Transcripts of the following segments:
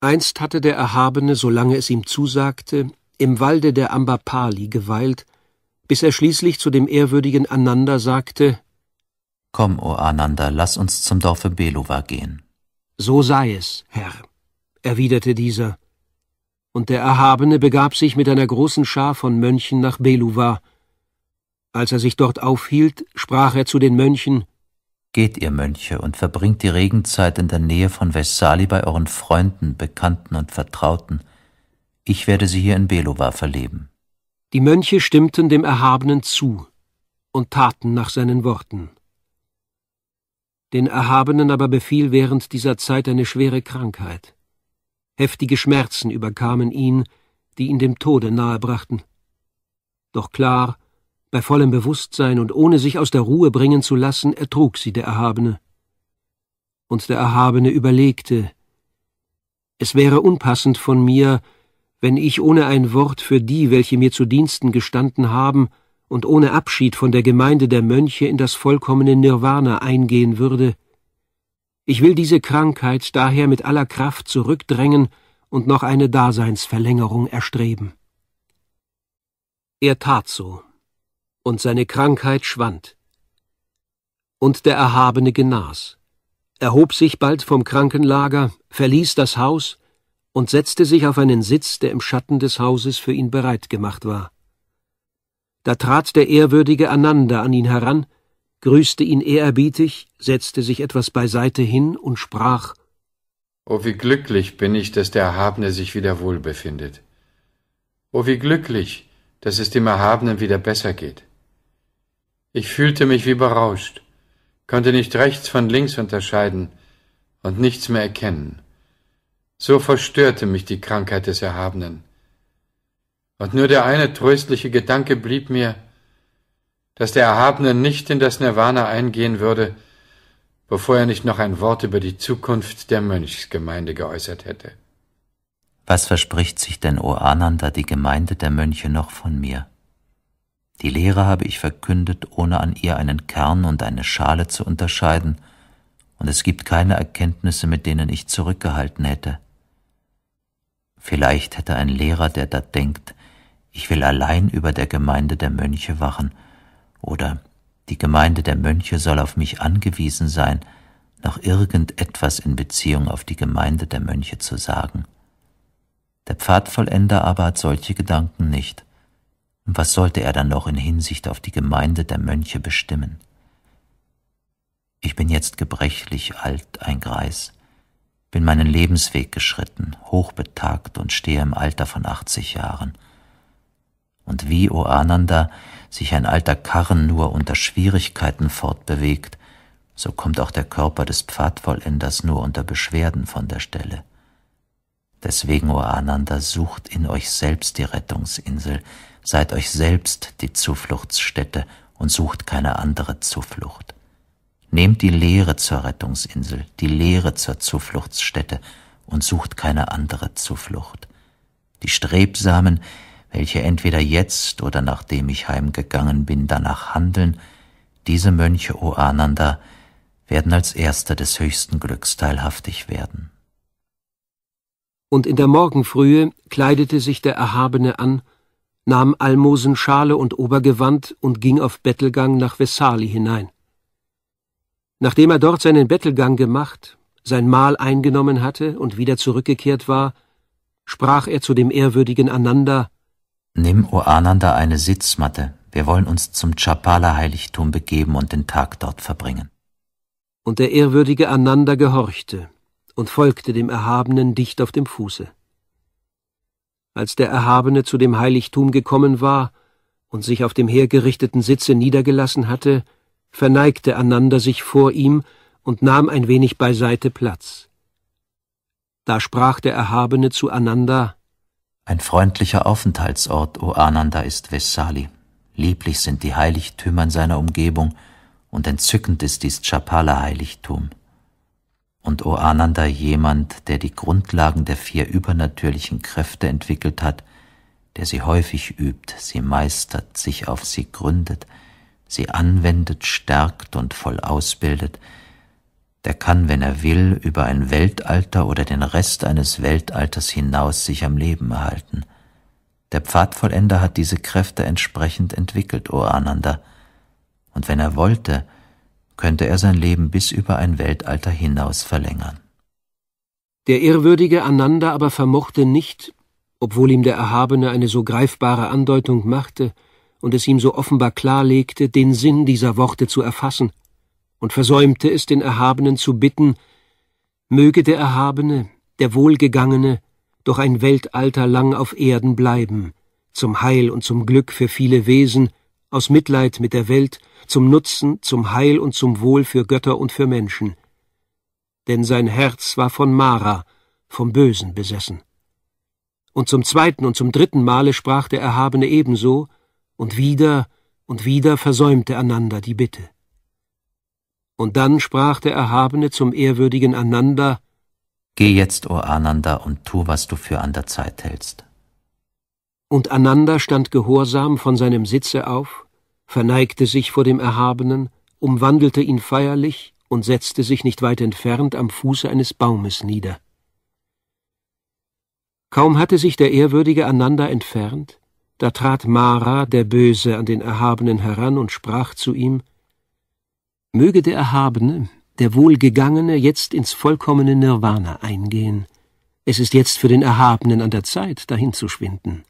Einst hatte der Erhabene, solange es ihm zusagte, im Walde der Ambapali geweilt, bis er schließlich zu dem ehrwürdigen Ananda sagte: »Komm, o Ananda, lass uns zum Dorfe Beluva gehen.« »So sei es, Herr«, erwiderte dieser. Und der Erhabene begab sich mit einer großen Schar von Mönchen nach Beluva. Als er sich dort aufhielt, sprach er zu den Mönchen: »Geht, ihr Mönche, und verbringt die Regenzeit in der Nähe von Vessali bei euren Freunden, Bekannten und Vertrauten. Ich werde sie hier in Beluva verleben.« Die Mönche stimmten dem Erhabenen zu und taten nach seinen Worten. Den Erhabenen aber befiel während dieser Zeit eine schwere Krankheit. Heftige Schmerzen überkamen ihn, die ihn dem Tode nahebrachten. Doch klar, bei vollem Bewusstsein und ohne sich aus der Ruhe bringen zu lassen, ertrug sie der Erhabene. Und der Erhabene überlegte: »Es wäre unpassend von mir, wenn ich ohne ein Wort für die, welche mir zu Diensten gestanden haben, und ohne Abschied von der Gemeinde der Mönche in das vollkommene Nirvana eingehen würde. Ich will diese Krankheit daher mit aller Kraft zurückdrängen und noch eine Daseinsverlängerung erstreben.« Er tat so, und seine Krankheit schwand. Und der Erhabene genas, erhob sich bald vom Krankenlager, verließ das Haus und setzte sich auf einen Sitz, der im Schatten des Hauses für ihn bereit gemacht war. Da trat der ehrwürdige Ananda an ihn heran, grüßte ihn ehrerbietig, setzte sich etwas beiseite hin und sprach: »Oh, wie glücklich bin ich, dass der Erhabene sich wieder wohl befindet. Oh, wie glücklich, dass es dem Erhabenen wieder besser geht. Ich fühlte mich wie berauscht, konnte nicht rechts von links unterscheiden und nichts mehr erkennen. So verstörte mich die Krankheit des Erhabenen. Und nur der eine tröstliche Gedanke blieb mir, dass der Erhabene nicht in das Nirvana eingehen würde, bevor er nicht noch ein Wort über die Zukunft der Mönchsgemeinde geäußert hätte.« »Was verspricht sich denn, o Ananda, die Gemeinde der Mönche noch von mir? Die Lehre habe ich verkündet, ohne an ihr einen Kern und eine Schale zu unterscheiden, und es gibt keine Erkenntnisse, mit denen ich zurückgehalten hätte. Vielleicht hätte ein Lehrer, der da denkt, ich will allein über der Gemeinde der Mönche wachen, oder die Gemeinde der Mönche soll auf mich angewiesen sein, noch irgendetwas in Beziehung auf die Gemeinde der Mönche zu sagen. Der Pfadvollender aber hat solche Gedanken nicht. Und was sollte er dann noch in Hinsicht auf die Gemeinde der Mönche bestimmen? Ich bin jetzt gebrechlich alt, ein Greis, bin meinen Lebensweg geschritten, hochbetagt und stehe im Alter von 80 Jahren. Und wie, o Ananda, sich ein alter Karren nur unter Schwierigkeiten fortbewegt, so kommt auch der Körper des Pfadvollenders nur unter Beschwerden von der Stelle. Deswegen, o Ananda, sucht in euch selbst die Rettungsinsel, seid euch selbst die Zufluchtsstätte und sucht keine andere Zuflucht. Nehmt die Lehre zur Rettungsinsel, die Lehre zur Zufluchtsstätte und sucht keine andere Zuflucht. Die Strebsamen, welche entweder jetzt oder nachdem ich heimgegangen bin, danach handeln, diese Mönche, o Ananda, werden als Erster des höchsten Glücks teilhaftig werden.« Und in der Morgenfrühe kleidete sich der Erhabene an, nahm Almosenschale und Obergewand und ging auf Bettelgang nach Vessali hinein. Nachdem er dort seinen Bettelgang gemacht, sein Mahl eingenommen hatte und wieder zurückgekehrt war, sprach er zu dem ehrwürdigen Ananda: »Nimm, o Ananda, eine Sitzmatte. Wir wollen uns zum Chapala-Heiligtum begeben und den Tag dort verbringen.« Und der ehrwürdige Ananda gehorchte und folgte dem Erhabenen dicht auf dem Fuße. Als der Erhabene zu dem Heiligtum gekommen war und sich auf dem hergerichteten Sitze niedergelassen hatte, verneigte Ananda sich vor ihm und nahm ein wenig beiseite Platz. Da sprach der Erhabene zu Ananda: »Ein freundlicher Aufenthaltsort, o Ananda, ist Vessali. Lieblich sind die Heiligtümer in seiner Umgebung und entzückend ist dies Chapala-Heiligtum. Und, o Ananda, jemand, der die Grundlagen der 4 übernatürlichen Kräfte entwickelt hat, der sie häufig übt, sie meistert, sich auf sie gründet, sie anwendet, stärkt und voll ausbildet, der kann, wenn er will, über ein Weltalter oder den Rest eines Weltalters hinaus sich am Leben erhalten. Der Pfadvollender hat diese Kräfte entsprechend entwickelt, o Ananda, und wenn er wollte, könnte er sein Leben bis über ein Weltalter hinaus verlängern. Der ehrwürdige Ananda aber vermochte nicht, obwohl ihm der Erhabene eine so greifbare Andeutung machte und es ihm so offenbar klarlegte, den Sinn dieser Worte zu erfassen, und versäumte es, den Erhabenen zu bitten, möge der Erhabene, der Wohlgegangene, doch ein Weltalter lang auf Erden bleiben, zum Heil und zum Glück für viele Wesen, aus Mitleid mit der Welt, zum Nutzen, zum Heil und zum Wohl für Götter und für Menschen. Denn sein Herz war von Mara, vom Bösen, besessen. Und zum zweiten und zum dritten Male sprach der Erhabene ebenso, und wieder versäumte Ananda die Bitte. Und dann sprach der Erhabene zum ehrwürdigen Ananda: »Geh jetzt, o Ananda, und tu, was du für an der Zeit hältst.« Und Ananda stand gehorsam von seinem Sitze auf, verneigte sich vor dem Erhabenen, umwandelte ihn feierlich und setzte sich nicht weit entfernt am Fuße eines Baumes nieder. Kaum hatte sich der ehrwürdige Ananda entfernt, da trat Mara, der Böse, an den Erhabenen heran und sprach zu ihm: »Möge der Erhabene, der Wohlgegangene, jetzt ins vollkommene Nirvana eingehen. Es ist jetzt für den Erhabenen an der Zeit, dahin zu schwinden.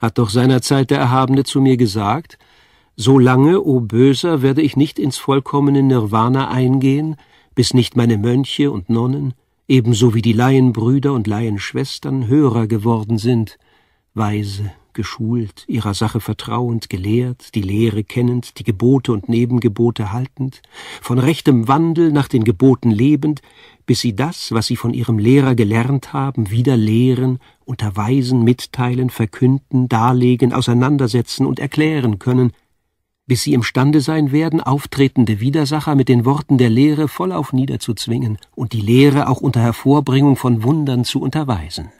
Hat doch seinerzeit der Erhabene zu mir gesagt: So lange, o Böser, werde ich nicht ins vollkommene Nirvana eingehen, bis nicht meine Mönche und Nonnen, ebenso wie die Laienbrüder und Laienschwestern, Hörer geworden sind, weise, geschult, ihrer Sache vertrauend, gelehrt, die Lehre kennend, die Gebote und Nebengebote haltend, von rechtem Wandel nach den Geboten lebend, bis sie das, was sie von ihrem Lehrer gelernt haben, wieder lehren, unterweisen, mitteilen, verkünden, darlegen, auseinandersetzen und erklären können, bis sie imstande sein werden, auftretende Widersacher mit den Worten der Lehre vollauf niederzuzwingen und die Lehre auch unter Hervorbringung von Wundern zu unterweisen.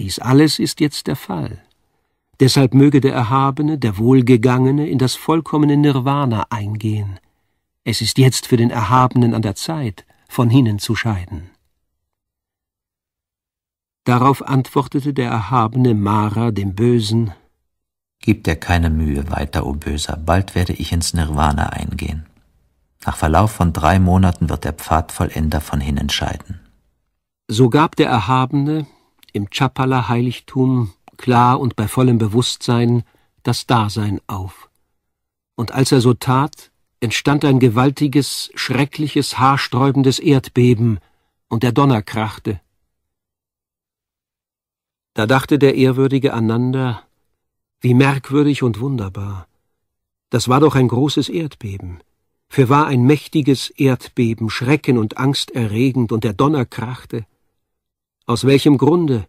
Dies alles ist jetzt der Fall. Deshalb möge der Erhabene, der Wohlgegangene, in das vollkommene Nirvana eingehen. Es ist jetzt für den Erhabenen an der Zeit, von hinnen zu scheiden.« Darauf antwortete der Erhabene Mara dem Bösen: »Gib dir keine Mühe weiter, o Böser, bald werde ich ins Nirvana eingehen. Nach Verlauf von 3 Monaten wird der Pfadvollender von hinnen scheiden.« So gab der Erhabene im Chapala-Heiligtum klar und bei vollem Bewusstsein das Dasein auf. Und als er so tat, entstand ein gewaltiges, schreckliches, haarsträubendes Erdbeben, und der Donner krachte. Da dachte der ehrwürdige Ananda: »Wie merkwürdig und wunderbar! Das war doch ein großes Erdbeben. Fürwahr ein mächtiges Erdbeben, schrecken- und angsterregend, und der Donner krachte. Aus welchem Grunde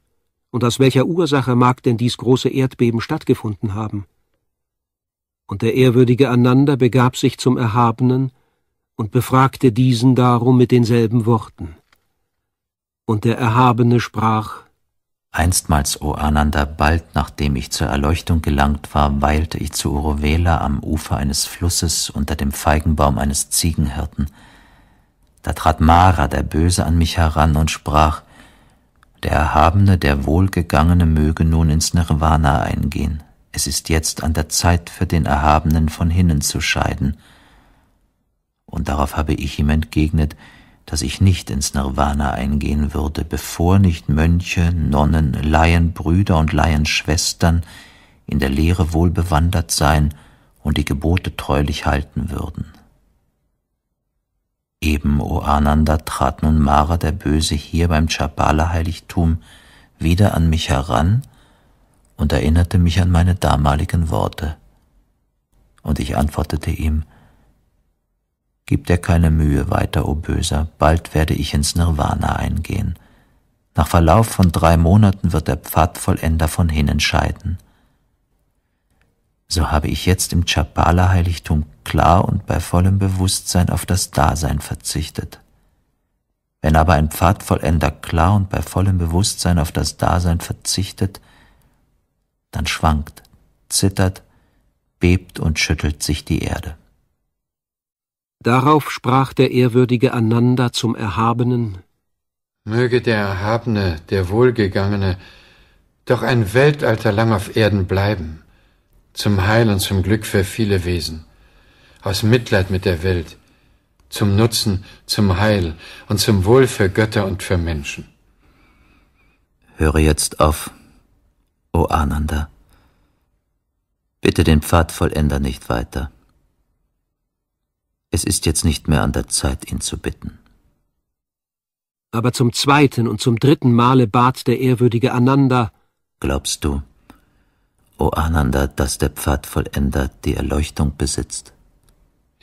und aus welcher Ursache mag denn dies große Erdbeben stattgefunden haben?« Und der ehrwürdige Ananda begab sich zum Erhabenen und befragte diesen darum mit denselben Worten. Und der Erhabene sprach: »Einstmals, o Ananda, bald nachdem ich zur Erleuchtung gelangt war, weilte ich zu Uruvela am Ufer eines Flusses unter dem Feigenbaum eines Ziegenhirten. Da trat Mara, der Böse, an mich heran und sprach: Der Erhabene, der Wohlgegangene, möge nun ins Nirvana eingehen. Es ist jetzt an der Zeit, für den Erhabenen von hinnen zu scheiden.« Und darauf habe ich ihm entgegnet, dass ich nicht ins Nirvana eingehen würde, bevor nicht Mönche, Nonnen, Laienbrüder und Laienschwestern in der Lehre wohl bewandert sein und die Gebote treulich halten würden. Eben, o Ananda, trat nun Mara der Böse hier beim Chapala-Heiligtum wieder an mich heran und erinnerte mich an meine damaligen Worte. Und ich antwortete ihm: »Gib dir keine Mühe weiter, o Böser, bald werde ich ins Nirvana eingehen. Nach Verlauf von 3 Monaten wird der Pfadvollender von hinnen scheiden.« So habe ich jetzt im Chapala-Heiligtum klar und bei vollem Bewusstsein auf das Dasein verzichtet. Wenn aber ein Pfadvollender klar und bei vollem Bewusstsein auf das Dasein verzichtet, dann schwankt, zittert, bebt und schüttelt sich die Erde. Darauf sprach der ehrwürdige Ananda zum Erhabenen: Möge der Erhabene, der Wohlgegangene, doch ein Weltalter lang auf Erden bleiben, zum Heil und zum Glück für viele Wesen, aus Mitleid mit der Welt, zum Nutzen, zum Heil und zum Wohl für Götter und für Menschen. Höre jetzt auf, o Ananda. Bitte den Pfad vollender nicht weiter. Es ist jetzt nicht mehr an der Zeit, ihn zu bitten. Aber zum zweiten und zum dritten Male bat der ehrwürdige Ananda: Glaubst du, o Ananda, dass der Pfadvollender die Erleuchtung besitzt?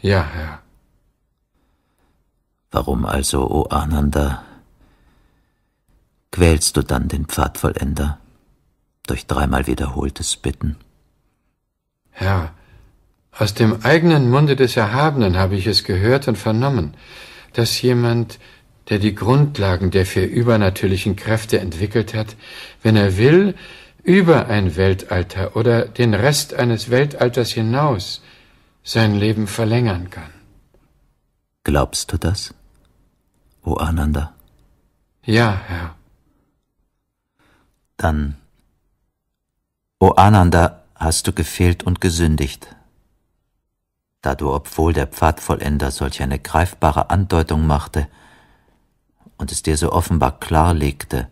Ja, Herr. Warum also, o Ananda, quälst du dann den Pfadvollender durch dreimal wiederholtes Bitten? Herr, aus dem eigenen Munde des Erhabenen habe ich es gehört und vernommen, dass jemand, der die Grundlagen der vier übernatürlichen Kräfte entwickelt hat, wenn er will, über ein Weltalter oder den Rest eines Weltalters hinaus sein Leben verlängern kann. Glaubst du das, o Ananda? Ja, Herr. Dann, o Ananda, hast du gefehlt und gesündigt, da du, obwohl der Pfadvollender solch eine greifbare Andeutung machte, und es dir so offenbar klarlegte,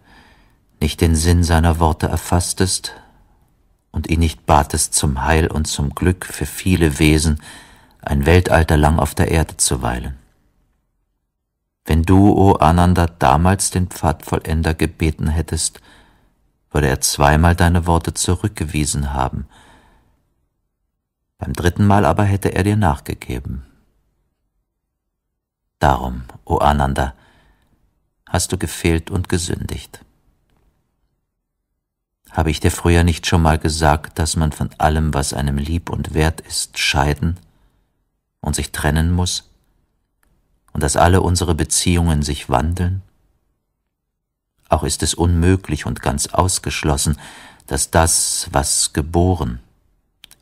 nicht den Sinn seiner Worte erfasstest und ihn nicht batest, zum Heil und zum Glück für viele Wesen ein Weltalter lang auf der Erde zu weilen. Wenn du, o Ananda, damals den Pfadvollender gebeten hättest, würde er zweimal deine Worte zurückgewiesen haben. Beim dritten Mal aber hätte er dir nachgegeben. Darum, o Ananda, hast du gefehlt und gesündigt. Habe ich dir früher nicht schon mal gesagt, dass man von allem, was einem lieb und wert ist, scheiden und sich trennen muss und dass alle unsere Beziehungen sich wandeln? Auch ist es unmöglich und ganz ausgeschlossen, dass das, was geboren,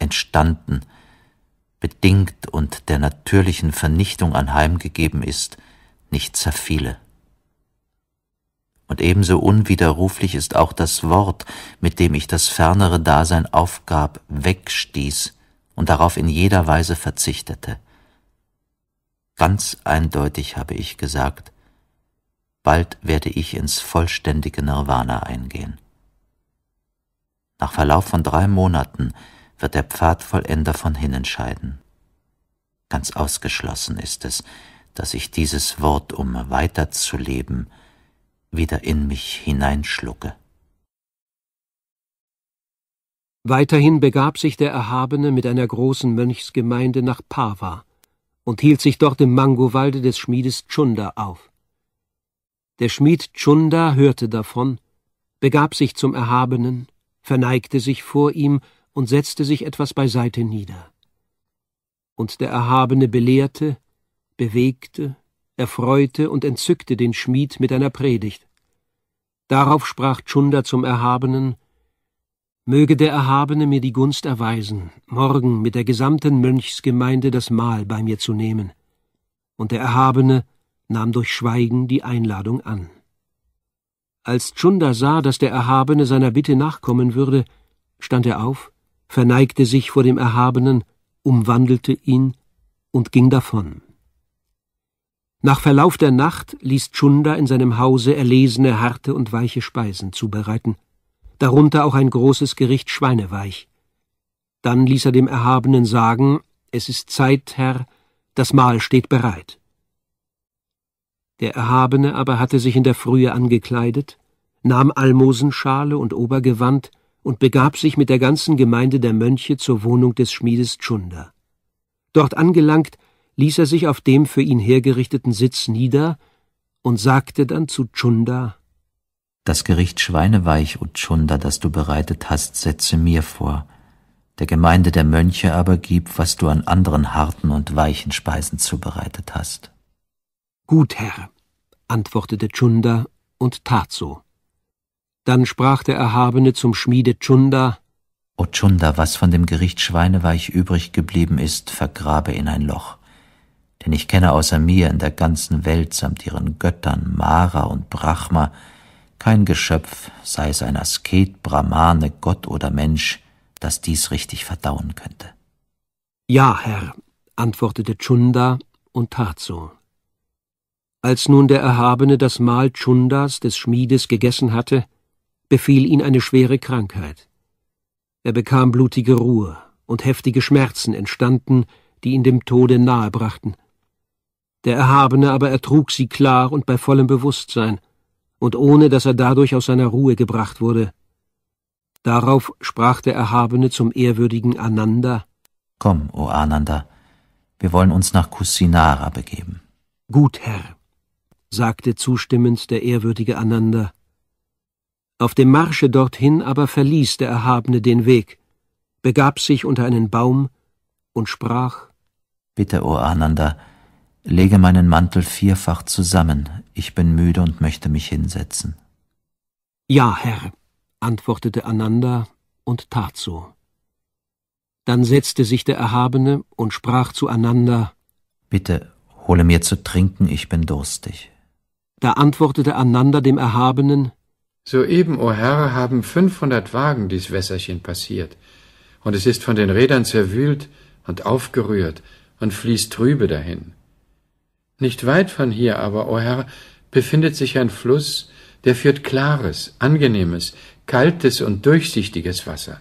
entstanden, bedingt und der natürlichen Vernichtung anheimgegeben ist, nicht zerfiele. Und ebenso unwiderruflich ist auch das Wort, mit dem ich das fernere Dasein aufgab, wegstieß und darauf in jeder Weise verzichtete. Ganz eindeutig habe ich gesagt, bald werde ich ins vollständige Nirvana eingehen. Nach Verlauf von 3 Monaten wird der Pfadvollender von hinnen scheiden. Ganz ausgeschlossen ist es, dass ich dieses Wort, um weiterzuleben, wieder in mich hineinschlucke. Weiterhin begab sich der Erhabene mit einer großen Mönchsgemeinde nach Pawa und hielt sich dort im Mangowalde des Schmiedes Chunda auf. Der Schmied Chunda hörte davon, begab sich zum Erhabenen, verneigte sich vor ihm und setzte sich etwas beiseite nieder. Und der Erhabene belehrte, bewegte, erfreute und entzückte den Schmied mit einer Predigt. Darauf sprach Chunda zum Erhabenen: Möge der Erhabene mir die Gunst erweisen, morgen mit der gesamten Mönchsgemeinde das Mahl bei mir zu nehmen. Und der Erhabene nahm durch Schweigen die Einladung an. Als Chunda sah, dass der Erhabene seiner Bitte nachkommen würde, stand er auf, verneigte sich vor dem Erhabenen, umwandelte ihn und ging davon. Nach Verlauf der Nacht ließ Chunda in seinem Hause erlesene, harte und weiche Speisen zubereiten, darunter auch ein großes Gericht schweineweich. Dann ließ er dem Erhabenen sagen: Es ist Zeit, Herr, das Mahl steht bereit. Der Erhabene aber hatte sich in der Frühe angekleidet, nahm Almosenschale und Obergewand und begab sich mit der ganzen Gemeinde der Mönche zur Wohnung des Schmiedes Chunda. Dort angelangt, ließ er sich auf dem für ihn hergerichteten Sitz nieder und sagte dann zu Chunda: Das Gericht schweineweich, o Chunda, das du bereitet hast, setze mir vor. Der Gemeinde der Mönche aber gib, was du an anderen harten und weichen Speisen zubereitet hast. Gut, Herr, antwortete Chunda und tat so. Dann sprach der Erhabene zum Schmiede Chunda: O Chunda, was von dem Gericht schweineweich übrig geblieben ist, vergrabe in ein Loch. denn ich kenne außer mir in der ganzen Welt samt ihren Göttern Mara und Brahma kein Geschöpf, sei es ein Asket, Brahmane, Gott oder Mensch, das dies richtig verdauen könnte. »Ja, Herr«, antwortete Chunda und tat so. Als nun der Erhabene das Mahl Chundas, des Schmiedes, gegessen hatte, befiel ihn eine schwere Krankheit. Er bekam blutige Ruhe, und heftige Schmerzen entstanden, die ihn dem Tode nahe brachten. Der Erhabene aber ertrug sie klar und bei vollem Bewusstsein, und ohne, dass er dadurch aus seiner Ruhe gebracht wurde. Darauf sprach der Erhabene zum ehrwürdigen Ananda: »Komm, o Ananda, wir wollen uns nach Kusinara begeben.« »Gut, Herr«, sagte zustimmend der ehrwürdige Ananda. Auf dem Marsche dorthin aber verließ der Erhabene den Weg, begab sich unter einen Baum und sprach: »Bitte, o Ananda, lege meinen Mantel vierfach zusammen, ich bin müde und möchte mich hinsetzen.« »Ja, Herr«, antwortete Ananda und tat so. Dann setzte sich der Erhabene und sprach zu Ananda: »Bitte, hole mir zu trinken, ich bin durstig.« Da antwortete Ananda dem Erhabenen: »Soeben, o Herr, haben 500 Wagen dies Wässerchen passiert, und es ist von den Rädern zerwühlt und aufgerührt und fließt trübe dahin. Nicht weit von hier aber, o Herr, befindet sich ein Fluss, der führt klares, angenehmes, kaltes und durchsichtiges Wasser,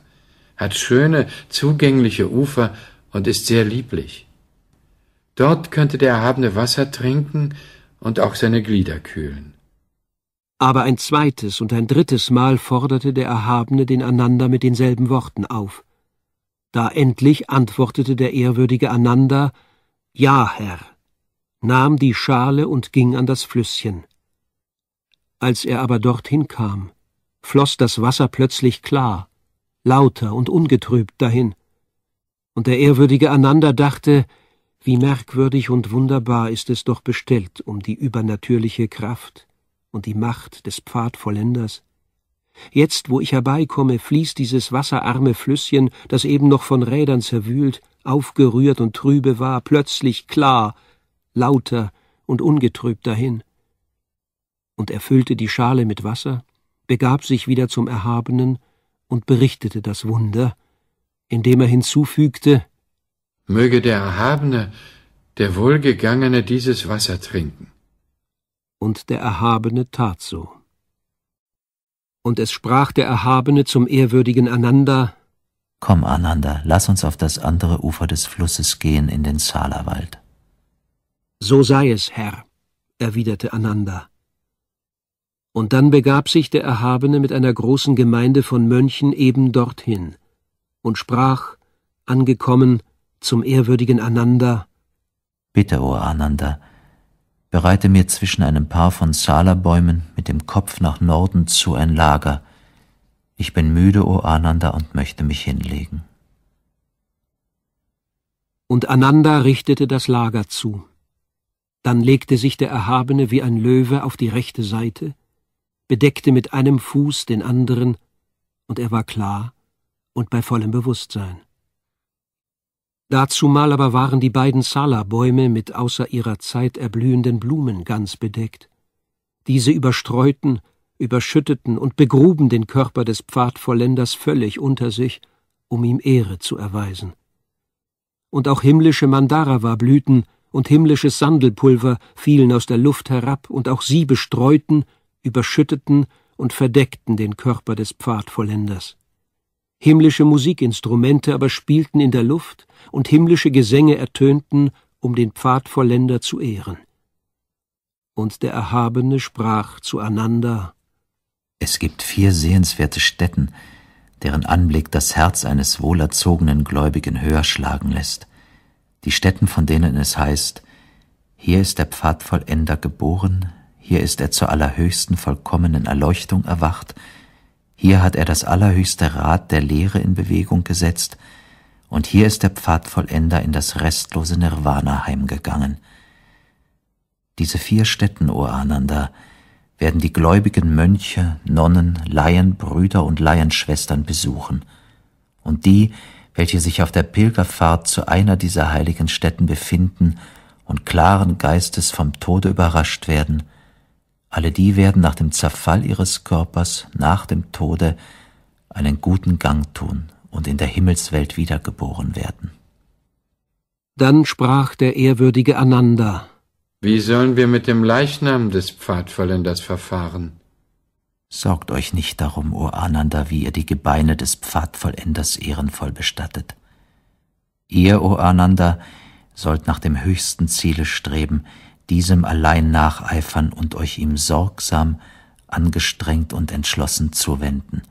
hat schöne, zugängliche Ufer und ist sehr lieblich. Dort könnte der Erhabene Wasser trinken und auch seine Glieder kühlen.« Aber ein zweites und ein drittes Mal forderte der Erhabene den Ananda mit denselben Worten auf. Da endlich antwortete der ehrwürdige Ananda: »Ja, Herr«, nahm die Schale und ging an das Flüsschen. Als er aber dorthin kam, floss das Wasser plötzlich klar, lauter und ungetrübt dahin. Und der ehrwürdige Ananda dachte: »Wie merkwürdig und wunderbar ist es doch bestellt um die übernatürliche Kraft und die Macht des Pfadvollenders. Jetzt, wo ich herbeikomme, fließt dieses wasserarme Flüsschen, das eben noch von Rädern zerwühlt, aufgerührt und trübe war, plötzlich klar, lauter und ungetrübt dahin.« Und er füllte die Schale mit Wasser, begab sich wieder zum Erhabenen und berichtete das Wunder, indem er hinzufügte: »Möge der Erhabene, der Wohlgegangene, dieses Wasser trinken.« Und der Erhabene tat so. Und es sprach der Erhabene zum ehrwürdigen Ananda: »Komm, Ananda, lass uns auf das andere Ufer des Flusses gehen, in den Salawald.« »So sei es, Herr«, erwiderte Ananda. Und dann begab sich der Erhabene mit einer großen Gemeinde von Mönchen eben dorthin und sprach, angekommen, zum ehrwürdigen Ananda: »Bitte, o Ananda, bereite mir zwischen einem Paar von Sala-Bäumen mit dem Kopf nach Norden zu ein Lager. Ich bin müde, o Ananda, und möchte mich hinlegen.« Und Ananda richtete das Lager zu. Dann legte sich der Erhabene wie ein Löwe auf die rechte Seite, bedeckte mit einem Fuß den anderen, und er war klar und bei vollem Bewusstsein. Dazumal aber waren die beiden Sala-Bäume mit außer ihrer Zeit erblühenden Blumen ganz bedeckt. Diese überstreuten, überschütteten und begruben den Körper des Pfadvollenders völlig unter sich, um ihm Ehre zu erweisen. Und auch himmlische Mandarava-Blüten und himmlisches Sandelpulver fielen aus der Luft herab, und auch sie bestreuten, überschütteten und verdeckten den Körper des Pfadvollenders. Himmlische Musikinstrumente aber spielten in der Luft, und himmlische Gesänge ertönten, um den Pfadvollender zu ehren. Und der Erhabene sprach zu Ananda: »Es gibt 4 sehenswerte Stätten, deren Anblick das Herz eines wohlerzogenen Gläubigen höher schlagen lässt. Die Stätten, von denen es heißt: Hier ist der Pfadvollender geboren, hier ist er zur allerhöchsten vollkommenen Erleuchtung erwacht, hier hat er das allerhöchste Rad der Lehre in Bewegung gesetzt, und hier ist der Pfadvollender in das restlose Nirvana heimgegangen. Diese 4 Stätten, o Ananda, werden die gläubigen Mönche, Nonnen, Laien, Brüder und Laienschwestern besuchen, und die, welche sich auf der Pilgerfahrt zu einer dieser heiligen Stätten befinden und klaren Geistes vom Tode überrascht werden, alle die werden nach dem Zerfall ihres Körpers, nach dem Tode, einen guten Gang tun und in der Himmelswelt wiedergeboren werden. Dann sprach der ehrwürdige Ananda: Wie sollen wir mit dem Leichnam des Pfadfinders verfahren? Sorgt euch nicht darum, O Ananda, wie ihr die Gebeine des Pfadvollenders ehrenvoll bestattet. Ihr, O Ananda, sollt nach dem höchsten Ziele streben, diesem allein nacheifern und euch ihm sorgsam, angestrengt und entschlossen zuwenden.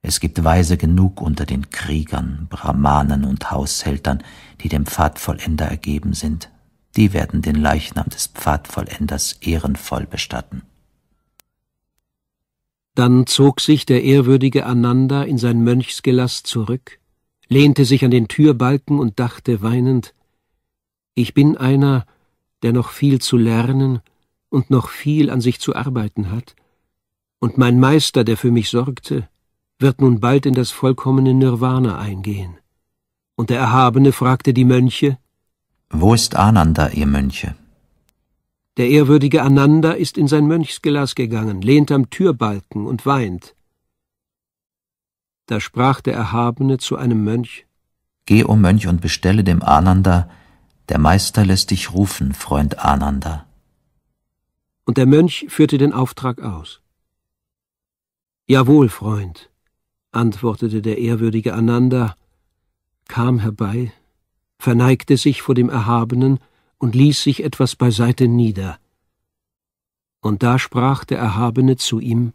Es gibt Weise genug unter den Kriegern, Brahmanen und Haushältern, die dem Pfadvollender ergeben sind. Die werden den Leichnam des Pfadvollenders ehrenvoll bestatten. Dann zog sich der ehrwürdige Ananda in sein Mönchsgelaß zurück, lehnte sich an den Türbalken und dachte weinend: Ich bin einer, der noch viel zu lernen und noch viel an sich zu arbeiten hat, und mein Meister, der für mich sorgte, wird nun bald in das vollkommene Nirvana eingehen. Und der Erhabene fragte die Mönche: Wo ist Ananda, ihr Mönche? Der ehrwürdige Ananda ist in sein Mönchsgelaß gegangen, lehnt am Türbalken und weint. Da sprach der Erhabene zu einem Mönch: Geh, o Mönch, und bestelle dem Ananda: Der Meister lässt dich rufen, Freund Ananda. Und der Mönch führte den Auftrag aus. Jawohl, Freund, antwortete der ehrwürdige Ananda, kam herbei, verneigte sich vor dem Erhabenen und ließ sich etwas beiseite nieder. Und da sprach der Erhabene zu ihm: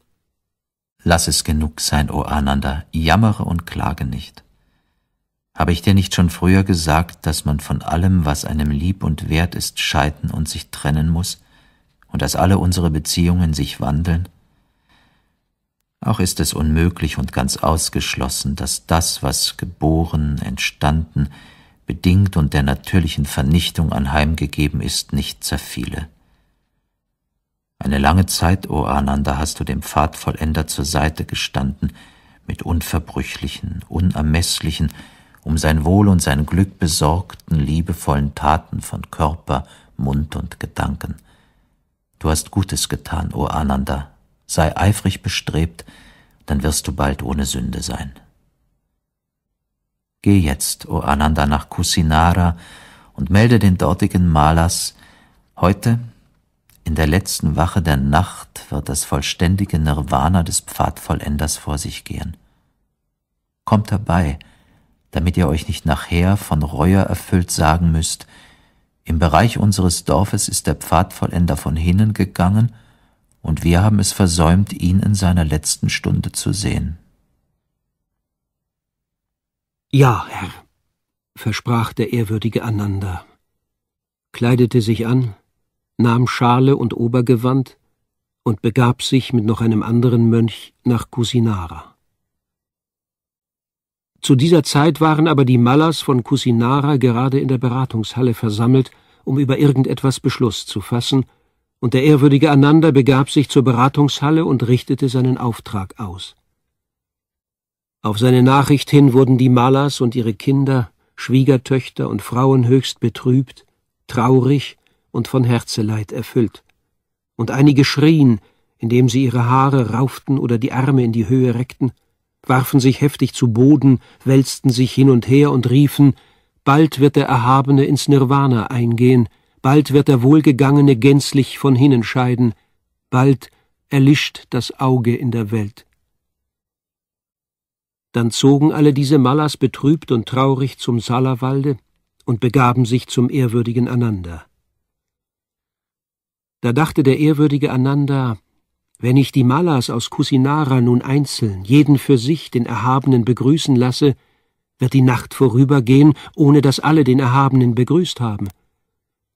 Lass es genug sein, o Ananda, jammere und klage nicht. Habe ich dir nicht schon früher gesagt, dass man von allem, was einem lieb und wert ist, scheiden und sich trennen muss, und dass alle unsere Beziehungen sich wandeln? Auch ist es unmöglich und ganz ausgeschlossen, dass das, was geboren, entstanden, bedingt und der natürlichen Vernichtung anheimgegeben ist, nicht zerfiele. Eine lange Zeit, o Ananda, hast du dem Pfadvollender zur Seite gestanden, mit unverbrüchlichen, unermesslichen, um sein Wohl und sein Glück besorgten, liebevollen Taten von Körper, Mund und Gedanken. Du hast Gutes getan, o Ananda. Sei eifrig bestrebt, dann wirst du bald ohne Sünde sein. Geh jetzt, o Ananda, nach Kusinara und melde den dortigen Malas: Heute, in der letzten Wache der Nacht, wird das vollständige Nirvana des Pfadvollenders vor sich gehen. Kommt herbei, damit ihr euch nicht nachher von Reue erfüllt sagen müsst: Im Bereich unseres Dorfes ist der Pfadvollender von hinnen gegangen, und wir haben es versäumt, ihn in seiner letzten Stunde zu sehen. Ja, Herr, versprach der ehrwürdige Ananda, kleidete sich an, nahm Schale und Obergewand und begab sich mit noch einem anderen Mönch nach Kusinara. Zu dieser Zeit waren aber die Mallas von Kusinara gerade in der Beratungshalle versammelt, um über irgendetwas Beschluss zu fassen, und der ehrwürdige Ananda begab sich zur Beratungshalle und richtete seinen Auftrag aus. Auf seine Nachricht hin wurden die Mallas und ihre Kinder, Schwiegertöchter und Frauen höchst betrübt, traurig und von Herzeleid erfüllt. Und einige schrien, indem sie ihre Haare rauften oder die Arme in die Höhe reckten, warfen sich heftig zu Boden, wälzten sich hin und her und riefen: Bald wird der Erhabene ins Nirvana eingehen, bald wird der Wohlgegangene gänzlich von hinnen scheiden, bald erlischt das Auge in der Welt. Dann zogen alle diese Mallas betrübt und traurig zum Salawalde und begaben sich zum ehrwürdigen Ananda. Da dachte der ehrwürdige Ananda: Wenn ich die Mallas aus Kusinara nun einzeln, jeden für sich, den Erhabenen begrüßen lasse, wird die Nacht vorübergehen, ohne dass alle den Erhabenen begrüßt haben.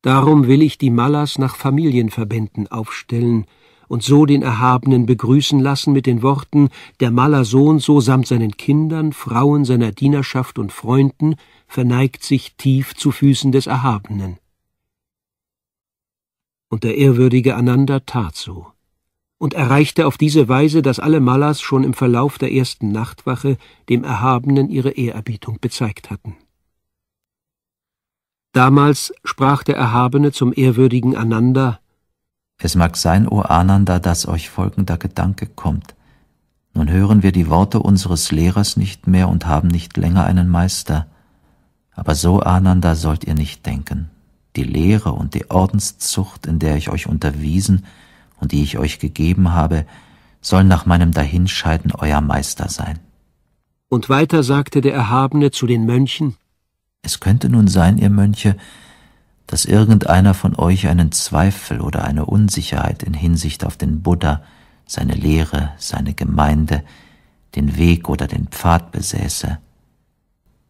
Darum will ich die Mallas nach Familienverbänden aufstellen und so den Erhabenen begrüßen lassen mit den Worten: Der Malla so und so samt seinen Kindern, Frauen, seiner Dienerschaft und Freunden verneigt sich tief zu Füßen des Erhabenen. Und der ehrwürdige Ananda tat so und erreichte auf diese Weise, dass alle Mallas schon im Verlauf der ersten Nachtwache dem Erhabenen ihre Ehrerbietung bezeigt hatten. Damals sprach der Erhabene zum ehrwürdigen Ananda: Es mag sein, o Ananda, dass euch folgender Gedanke kommt. Nun hören wir die Worte unseres Lehrers nicht mehr und haben nicht länger einen Meister. Aber so, Ananda, sollt ihr nicht denken. Die Lehre und die Ordenszucht, in der ich euch unterwiesen und die ich euch gegeben habe, sollen nach meinem Dahinscheiden euer Meister sein. Und weiter sagte der Erhabene zu den Mönchen: Es könnte nun sein, ihr Mönche, dass irgendeiner von euch einen Zweifel oder eine Unsicherheit in Hinsicht auf den Buddha, seine Lehre, seine Gemeinde, den Weg oder den Pfad besäße.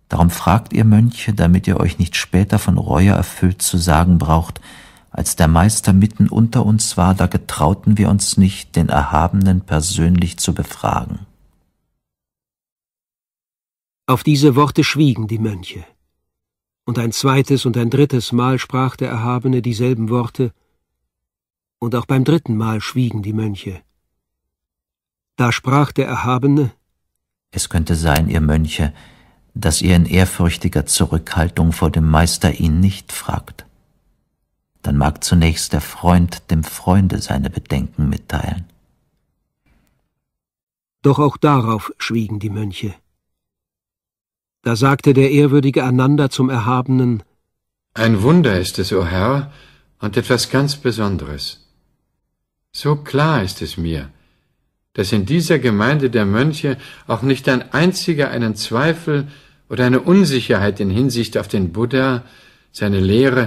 Darum fragt ihr Mönche, damit ihr euch nicht später von Reue erfüllt zu sagen braucht: Als der Meister mitten unter uns war, da getrauten wir uns nicht, den Erhabenen persönlich zu befragen. Auf diese Worte schwiegen die Mönche. Und ein zweites und ein drittes Mal sprach der Erhabene dieselben Worte, und auch beim dritten Mal schwiegen die Mönche. Da sprach der Erhabene: Es könnte sein, ihr Mönche, dass ihr in ehrfürchtiger Zurückhaltung vor dem Meister ihn nicht fragt. Dann mag zunächst der Freund dem Freunde seine Bedenken mitteilen. Doch auch darauf schwiegen die Mönche. Da sagte der ehrwürdige Ananda zum Erhabenen: Ein Wunder ist es, o Herr, und etwas ganz Besonderes. So klar ist es mir, dass in dieser Gemeinde der Mönche auch nicht ein einziger einen Zweifel oder eine Unsicherheit in Hinsicht auf den Buddha, seine Lehre,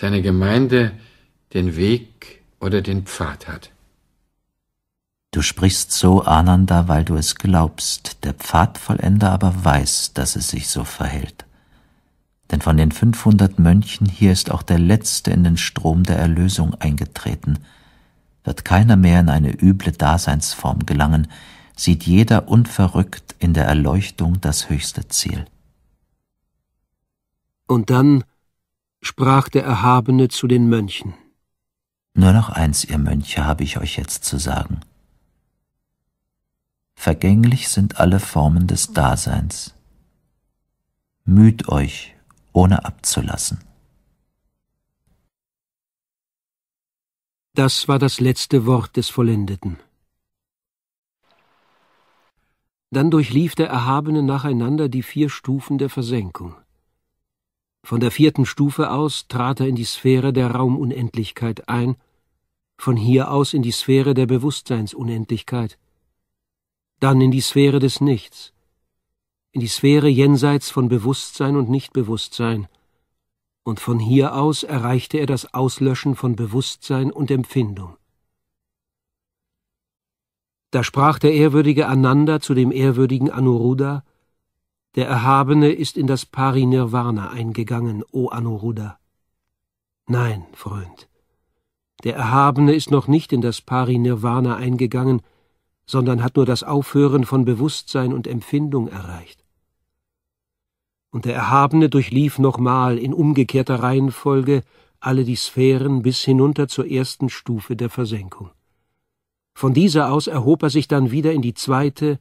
seine Gemeinde, den Weg oder den Pfad hat. Du sprichst so, Ananda, weil du es glaubst, der Pfadvollender aber weiß, dass es sich so verhält. Denn von den 500 Mönchen hier ist auch der Letzte in den Strom der Erlösung eingetreten. Wird keiner mehr in eine üble Daseinsform gelangen, sieht jeder unverrückt in der Erleuchtung das höchste Ziel. Und dann sprach der Erhabene zu den Mönchen: Nur noch eins, ihr Mönche, habe ich euch jetzt zu sagen. Vergänglich sind alle Formen des Daseins. Müht euch, ohne abzulassen. Das war das letzte Wort des Vollendeten. Dann durchlief der Erhabene nacheinander die 4 Stufen der Versenkung. Von der 4. Stufe aus trat er in die Sphäre der Raumunendlichkeit ein, von hier aus in die Sphäre der Bewusstseinsunendlichkeit, dann in die Sphäre des Nichts, in die Sphäre jenseits von Bewusstsein und Nichtbewusstsein, und von hier aus erreichte er das Auslöschen von Bewusstsein und Empfindung. Da sprach der ehrwürdige Ananda zu dem ehrwürdigen Anuruddha: Der Erhabene ist in das Parinirvana eingegangen, o Anuruddha. Nein, Freund, der Erhabene ist noch nicht in das Parinirvana eingegangen, sondern hat nur das Aufhören von Bewusstsein und Empfindung erreicht. Und der Erhabene durchlief nochmal in umgekehrter Reihenfolge alle die Sphären bis hinunter zur 1. Stufe der Versenkung. Von dieser aus erhob er sich dann wieder in die 2.,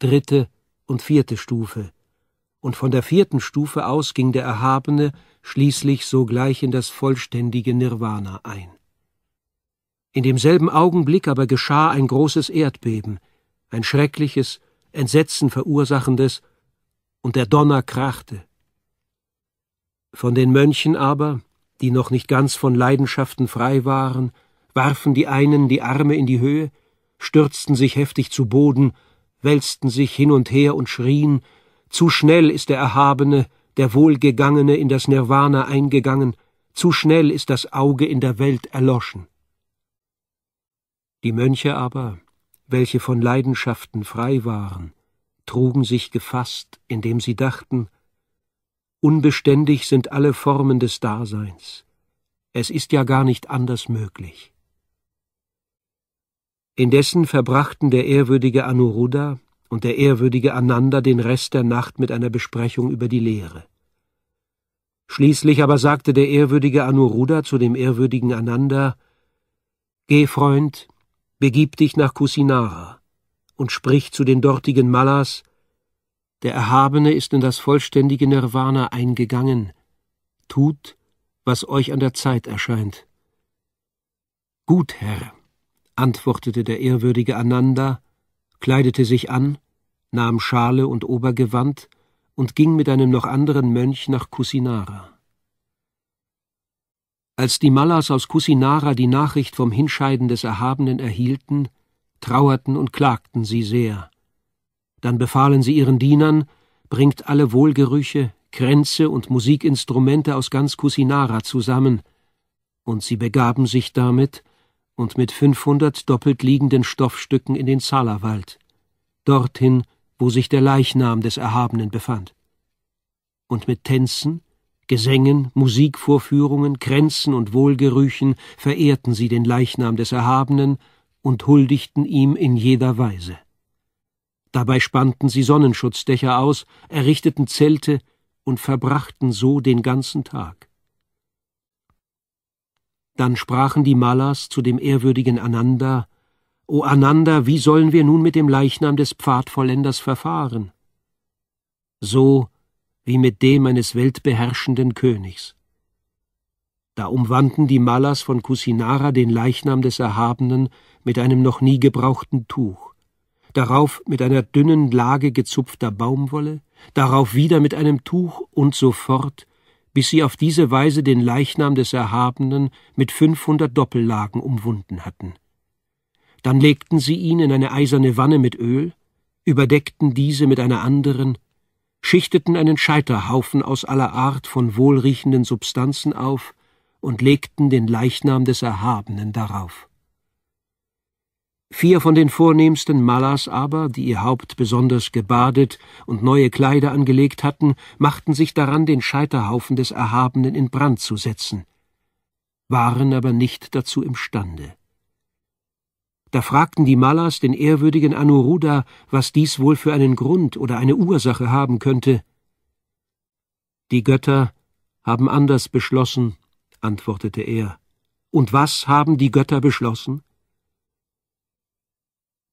3. und 4. Stufe, und von der 4. Stufe aus ging der Erhabene schließlich sogleich in das vollständige Nirvana ein. In demselben Augenblick aber geschah ein großes Erdbeben, ein schreckliches, Entsetzen verursachendes, und der Donner krachte. Von den Mönchen aber, die noch nicht ganz von Leidenschaften frei waren, warfen die einen die Arme in die Höhe, stürzten sich heftig zu Boden, wälzten sich hin und her und schrien: Zu schnell ist der Erhabene, der Wohlgegangene, in das Nirvana eingegangen, zu schnell ist das Auge in der Welt erloschen. Die Mönche aber, welche von Leidenschaften frei waren, trugen sich gefasst, indem sie dachten: Unbeständig sind alle Formen des Daseins. Es ist ja gar nicht anders möglich. Indessen verbrachten der ehrwürdige Anuruddha und der ehrwürdige Ananda den Rest der Nacht mit einer Besprechung über die Lehre. Schließlich aber sagte der ehrwürdige Anuruddha zu dem ehrwürdigen Ananda: Geh, Freund, begib dich nach Kusinara und sprich zu den dortigen Mallas: Der Erhabene ist in das vollständige Nirvana eingegangen. Tut, was euch an der Zeit erscheint. Gut, Herr, antwortete der ehrwürdige Ananda, kleidete sich an, nahm Schale und Obergewand und ging mit einem noch anderen Mönch nach Kusinara. Als die Mallas aus Kusinara die Nachricht vom Hinscheiden des Erhabenen erhielten, trauerten und klagten sie sehr. Dann befahlen sie ihren Dienern, bringt alle Wohlgerüche, Kränze und Musikinstrumente aus ganz Kusinara zusammen, und sie begaben sich damit und mit 500 doppelt liegenden Stoffstücken in den Sala-Wald, dorthin, wo sich der Leichnam des Erhabenen befand. Und mit Tänzen, Gesängen, Musikvorführungen, Kränzen und Wohlgerüchen verehrten sie den Leichnam des Erhabenen und huldigten ihm in jeder Weise. Dabei spannten sie Sonnenschutzdächer aus, errichteten Zelte und verbrachten so den ganzen Tag. Dann sprachen die Mallas zu dem ehrwürdigen Ananda: »O Ananda, wie sollen wir nun mit dem Leichnam des Pfadvollenders verfahren?« »So wie mit dem eines weltbeherrschenden Königs.« Da umwanden die Mallas von Kusinara den Leichnam des Erhabenen mit einem noch nie gebrauchten Tuch, darauf mit einer dünnen Lage gezupfter Baumwolle, darauf wieder mit einem Tuch und so fort, bis sie auf diese Weise den Leichnam des Erhabenen mit 500 Doppellagen umwunden hatten. Dann legten sie ihn in eine eiserne Wanne mit Öl, überdeckten diese mit einer anderen, schichteten einen Scheiterhaufen aus aller Art von wohlriechenden Substanzen auf und legten den Leichnam des Erhabenen darauf. 4 von den vornehmsten Mallas aber, die ihr Haupt besonders gebadet und neue Kleider angelegt hatten, machten sich daran, den Scheiterhaufen des Erhabenen in Brand zu setzen, waren aber nicht dazu imstande. Da fragten die Mallas den ehrwürdigen Anuruddha, was dies wohl für einen Grund oder eine Ursache haben könnte. »Die Götter haben anders beschlossen«, antwortete er. »Und was haben die Götter beschlossen?«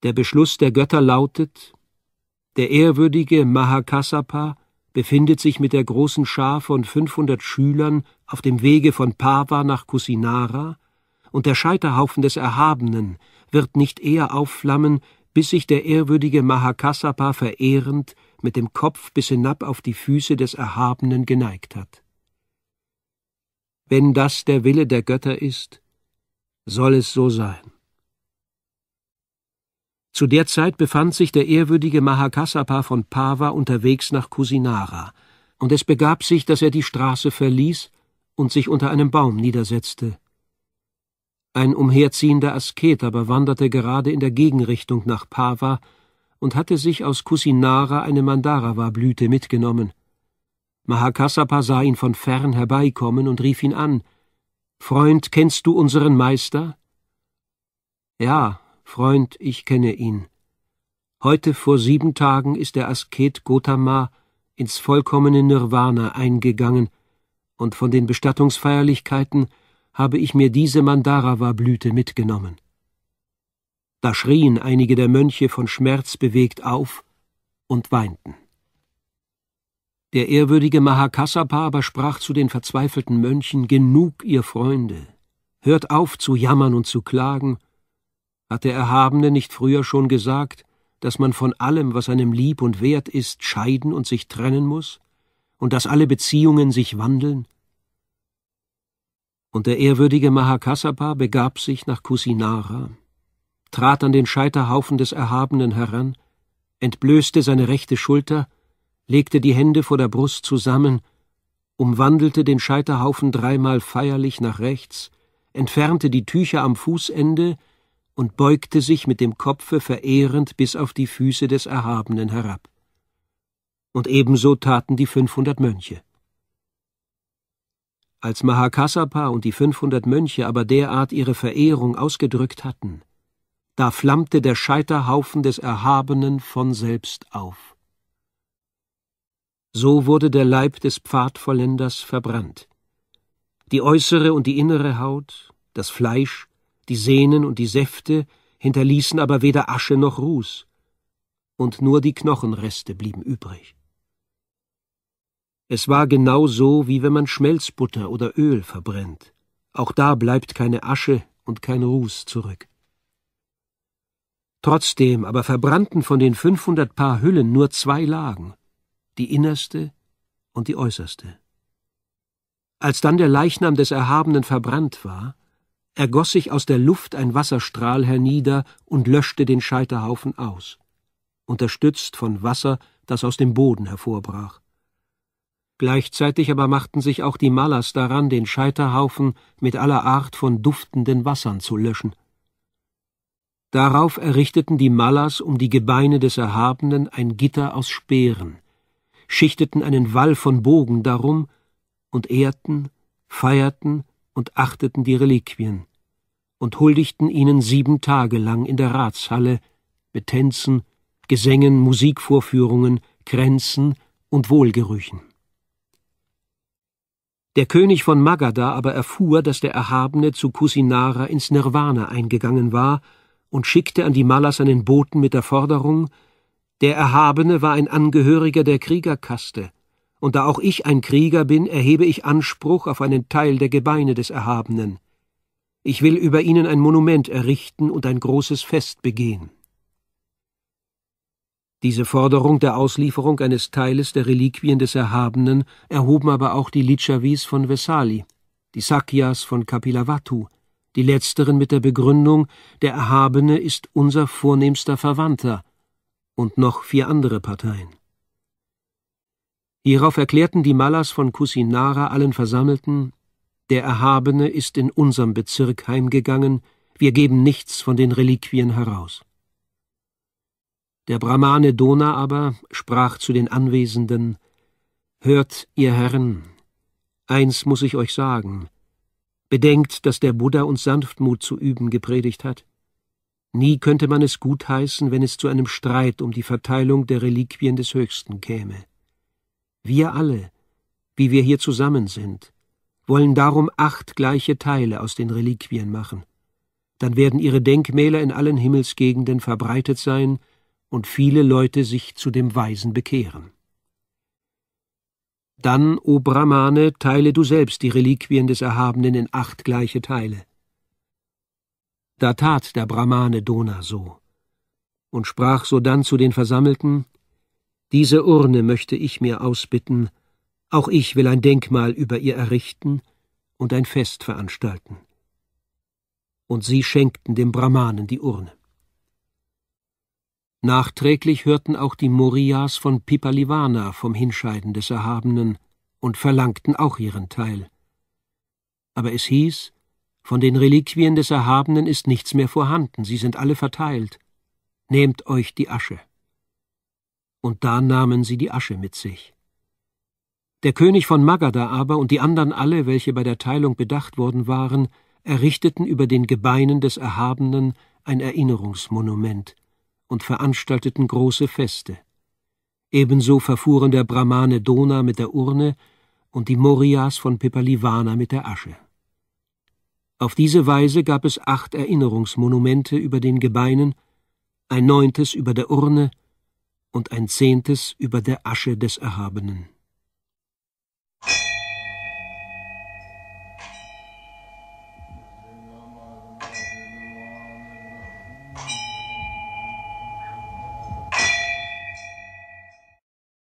»Der Beschluss der Götter lautet, der ehrwürdige Mahakassapa befindet sich mit der großen Schar von 500 Schülern auf dem Wege von Pawa nach Kusinara, und der Scheiterhaufen des Erhabenen wird nicht eher aufflammen, bis sich der ehrwürdige Mahakassapa verehrend mit dem Kopf bis hinab auf die Füße des Erhabenen geneigt hat. Wenn das der Wille der Götter ist, soll es so sein.« Zu der Zeit befand sich der ehrwürdige Mahakassapa von Pawa unterwegs nach Kusinara, und es begab sich, dass er die Straße verließ und sich unter einem Baum niedersetzte. Ein umherziehender Asket aber wanderte gerade in der Gegenrichtung nach Pawa und hatte sich aus Kusinara eine Mandarava-Blüte mitgenommen. Mahakassapa sah ihn von fern herbeikommen und rief ihn an: »Freund, kennst du unseren Meister?« »Ja, Freund, ich kenne ihn. Heute vor 7 Tagen ist der Asket Gotama ins vollkommene Nirvana eingegangen, und von den Bestattungsfeierlichkeiten habe ich mir diese Mandarava-Blüte mitgenommen.« Da schrien einige der Mönche von Schmerz bewegt auf und weinten. Der ehrwürdige Mahakassapa aber sprach zu den verzweifelten Mönchen: »Genug, ihr Freunde, hört auf zu jammern und zu klagen. Hat der Erhabene nicht früher schon gesagt, dass man von allem, was einem lieb und wert ist, scheiden und sich trennen muss, und dass alle Beziehungen sich wandeln?« Und der ehrwürdige Mahakassapa begab sich nach Kusinara, trat an den Scheiterhaufen des Erhabenen heran, entblößte seine rechte Schulter, legte die Hände vor der Brust zusammen, umwandelte den Scheiterhaufen 3-mal feierlich nach rechts, entfernte die Tücher am Fußende und beugte sich mit dem Kopfe verehrend bis auf die Füße des Erhabenen herab. Und ebenso taten die 500 Mönche. Als Mahakassapa und die 500 Mönche aber derart ihre Verehrung ausgedrückt hatten, da flammte der Scheiterhaufen des Erhabenen von selbst auf. So wurde der Leib des Pfadvollenders verbrannt. Die äußere und die innere Haut, das Fleisch, die Sehnen und die Säfte hinterließen aber weder Asche noch Ruß, und nur die Knochenreste blieben übrig. Es war genau so, wie wenn man Schmelzbutter oder Öl verbrennt. Auch da bleibt keine Asche und kein Ruß zurück. Trotzdem aber verbrannten von den 500 Paar Hüllen nur 2 Lagen, die innerste und die äußerste. Als dann der Leichnam des Erhabenen verbrannt war, ergoss sich aus der Luft ein Wasserstrahl hernieder und löschte den Scheiterhaufen aus, unterstützt von Wasser, das aus dem Boden hervorbrach. Gleichzeitig aber machten sich auch die Malas daran, den Scheiterhaufen mit aller Art von duftenden Wassern zu löschen. Darauf errichteten die Malas um die Gebeine des Erhabenen ein Gitter aus Speeren, schichteten einen Wall von Bogen darum und ehrten, feierten und achteten die Reliquien und huldigten ihnen 7 Tage lang in der Ratshalle mit Tänzen, Gesängen, Musikvorführungen, Kränzen und Wohlgerüchen. Der König von Magadha aber erfuhr, dass der Erhabene zu Kusinara ins Nirvana eingegangen war und schickte an die Malas einen Boten mit der Forderung, der Erhabene war ein Angehöriger der Kriegerkaste, und da auch ich ein Krieger bin, erhebe ich Anspruch auf einen Teil der Gebeine des Erhabenen. Ich will über ihnen ein Monument errichten und ein großes Fest begehen. Diese Forderung der Auslieferung eines Teiles der Reliquien des Erhabenen erhoben aber auch die Lichavis von Vessali, die Sakias von Kapilavatu, die letzteren mit der Begründung, der Erhabene ist unser vornehmster Verwandter, und noch 4 andere Parteien. Hierauf erklärten die Malas von Kusinara allen Versammelten, der Erhabene ist in unserem Bezirk heimgegangen, wir geben nichts von den Reliquien heraus. Der Brahmane Dona aber sprach zu den Anwesenden, »Hört, ihr Herren, eins muss ich euch sagen. Bedenkt, dass der Buddha uns Sanftmut zu üben gepredigt hat. Nie könnte man es gutheißen, wenn es zu einem Streit um die Verteilung der Reliquien des Höchsten käme. Wir alle, wie wir hier zusammen sind, wollen darum 8 gleiche Teile aus den Reliquien machen. Dann werden ihre Denkmäler in allen Himmelsgegenden verbreitet sein, und viele Leute sich zu dem Weisen bekehren. Dann, o Brahmane, teile du selbst die Reliquien des Erhabenen in 8 gleiche Teile.« Da tat der Brahmane Dona so und sprach sodann zu den Versammelten, »Diese Urne möchte ich mir ausbitten, auch ich will ein Denkmal über ihr errichten und ein Fest veranstalten.« Und sie schenkten dem Brahmanen die Urne. Nachträglich hörten auch die Moriyas von Pippalivana vom Hinscheiden des Erhabenen und verlangten auch ihren Teil. Aber es hieß, von den Reliquien des Erhabenen ist nichts mehr vorhanden, sie sind alle verteilt. Nehmt euch die Asche. Und da nahmen sie die Asche mit sich. Der König von Magadha aber und die anderen alle, welche bei der Teilung bedacht worden waren, errichteten über den Gebeinen des Erhabenen ein Erinnerungsmonument und veranstalteten große Feste. Ebenso verfuhren der Brahmane Dona mit der Urne und die Moriyas von Pippalivana mit der Asche. Auf diese Weise gab es 8 Erinnerungsmonumente über den Gebeinen, ein 9. über der Urne und ein 10. über der Asche des Erhabenen.